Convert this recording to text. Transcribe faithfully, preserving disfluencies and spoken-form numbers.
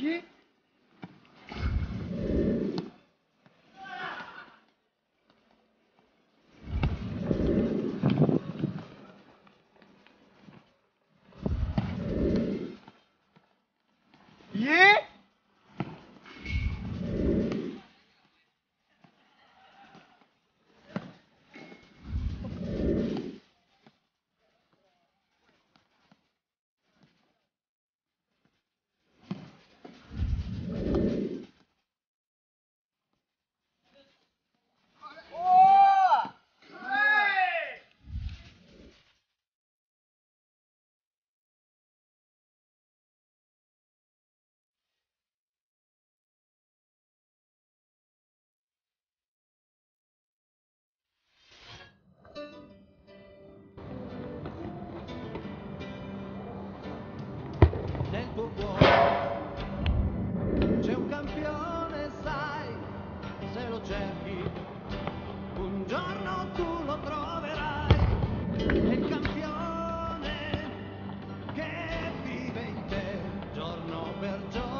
pied. C'è un campione, sai, se lo cerchi, un giorno tu lo troverai. È il campione che vive in te giorno per giorno.